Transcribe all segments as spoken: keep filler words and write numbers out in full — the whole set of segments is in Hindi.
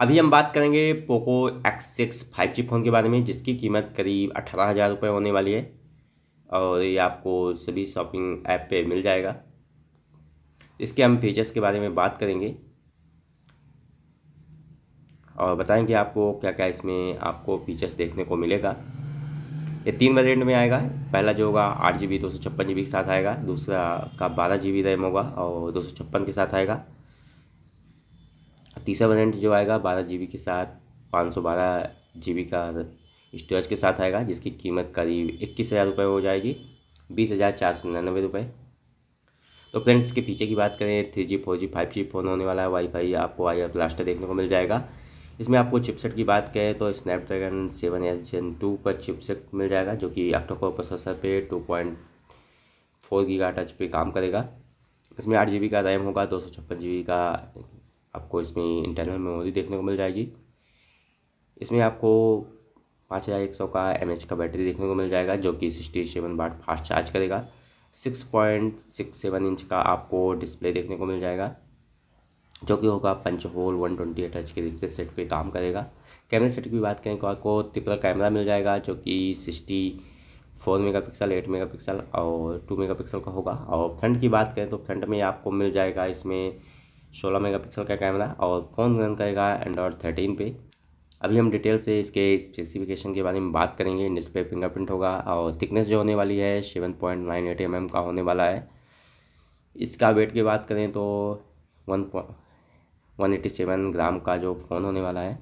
अभी हम बात करेंगे Poco X six five G phone के बारे में, जिसकी कीमत करीब अठारह हज़ार रुपये होने वाली है और ये आपको सभी शॉपिंग ऐप पे मिल जाएगा। इसके हम फीचर्स के बारे में बात करेंगे और बताएंगे आपको क्या क्या इसमें आपको फीचर्स देखने को मिलेगा। ये तीन वेरिएंट में आएगा। पहला जो होगा आठ जी बी दो सौ छप्पन जी बी के साथ आएगा, दूसरा का बारह जी बी रैम होगा और दो सौ छप्पन के साथ आएगा, तीसरा वेरिएंट जो आएगा बारह जी बी के साथ पाँच सौ बारह जी बी का स्टोरेज के साथ आएगा, जिसकी कीमत करीब इक्कीस हज़ार रुपये हो जाएगी, बीस हज़ार चार सौ निन्यानवे रुपये। तो फ्रेंड्स इसके फीचर की बात करें, three G four G five G phone होने वाला है, वाईफाई आपको आई आर ब्लास्टर देखने को मिल जाएगा। इसमें आपको चिपसेट की बात करें तो Snapdragon seven S Gen two का चिपसेट मिल जाएगा, जो कि ऑक्टाकोर प्रोसेसर पे two point four gigahertz touch पे काम करेगा। इसमें आठ जी बी का रैम होगा, दो सौ छप्पन जी बी का आपको इसमें इंटरनल मेमोरी देखने को मिल जाएगी। इसमें आपको पाँच हज़ार एक सौ का एम एच का बैटरी देखने को मिल जाएगा, जो कि sixty seven watt fast charge करेगा। Six point six seven inch का आपको डिस्प्ले देखने को मिल जाएगा, जो कि होगा punch hole one twenty eight H के रिफ्रेश सेट पे काम करेगा। कैमरे सेट की बात करें तो आपको ट्रिपल कैमरा मिल जाएगा, जो कि sixty four megapixel eight megapixel और टू मेगा पिक्सल का होगा। और फ्रंट की बात करें तो फ्रंट में आपको मिल जाएगा इसमें सोलह मेगा पिक्सल का कैमरा और फ़ोन रन करेगा एंड्रॉयड थर्टीन पे। अभी हम डिटेल से इसके स्पेसिफिकेशन के बारे में बात करेंगे। डिस्प्ले फिंगरप्रिंट होगा और थिकनेस जो होने वाली है seven point nine eight M M का होने वाला है। इसका वेट की बात करें तो one one eighty seven gram का जो फ़ोन होने वाला है।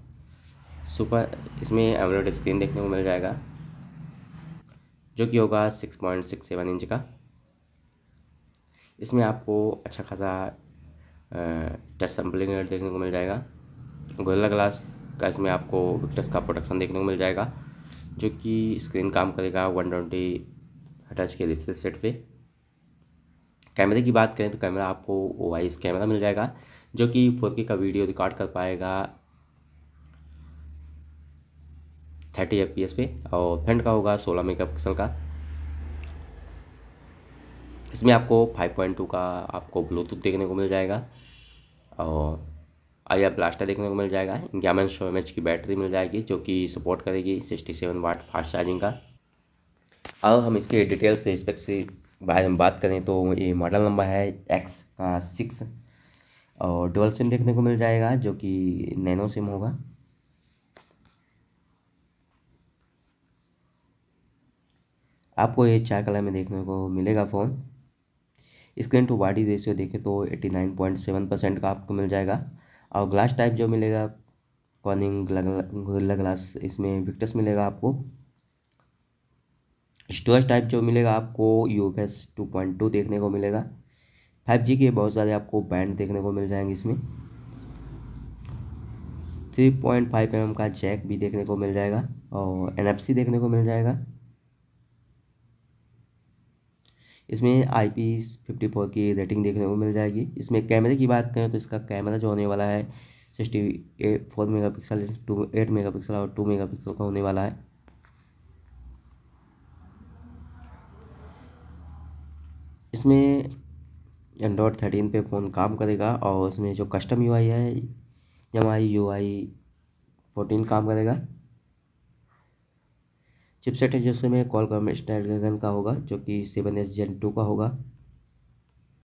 सुपर इसमें एमोलेड स्क्रीन देखने को मिल जाएगा, जो कि होगा six point six seven inch का। इसमें आपको अच्छा खासा टच सैम्पलिंग रेट देखने को मिल जाएगा। गोरिल्ला ग्लास का इसमें आपको विक्टस का प्रोटेक्शन देखने को मिल जाएगा, जो कि स्क्रीन काम करेगा वन ट्वेंटी हर्ट्ज के रिफ्रेश रेट पे। कैमरे की बात करें तो कैमरा आपको ओ आई एस कैमरा मिल जाएगा, जो कि फोर के का वीडियो रिकॉर्ड कर पाएगा थर्टी एफ पी एस पे। और फ्रंट का होगा सोलह मेगापिक्सल का। इसमें आपको फाइव पॉइंट टू का आपको ब्लूटूथ देखने को मिल जाएगा और आई आर ब्लास्टर देखने को मिल जाएगा। ग्यारह सौ एम एच की बैटरी मिल जाएगी, जो कि सपोर्ट करेगी sixty seven watt fast charging का। अब हम इसके डिटेल से स्पेक्स के बारे में बात करें तो ये मॉडल नंबर है एक्स का सिक्स और डुअल सिम देखने को मिल जाएगा, जो कि नैनो सिम होगा। आपको ये चार कलर में देखने को मिलेगा phone. Screen to body ratio देखें तो eighty nine point seven percent का आपको मिल जाएगा। और ग्लास टाइप जो मिलेगा कॉर्निंग गोरिल्ला ग्लास इसमें विक्टस मिलेगा आपको। स्टोरेज टाइप जो मिलेगा आपको यूएफएस टू पॉइंट टू देखने को मिलेगा। फाइव जी के बहुत सारे आपको बैंड देखने को मिल जाएंगे। इसमें three point five M M का जैक भी देखने को मिल जाएगा और एन एफ सी देखने को मिल जाएगा। इसमें आई पी फिफ्टी फोर की रेटिंग देखने को मिल जाएगी। इसमें कैमरे की बात करें तो इसका कैमरा जो होने वाला है sixty eight four megapixel two eight megapixel और टू मेगा पिक्सल का होने वाला है। इसमें एंड्रॉयड थर्टीन पे फ़ोन काम करेगा और इसमें जो कस्टम यू आई है हमारी यू आई फोर्टीन काम करेगा। चिपसेट है जिसमें कॉलकॉम स्नैपड्रैगन का होगा, जो कि सेवन एस जेन टू का होगा।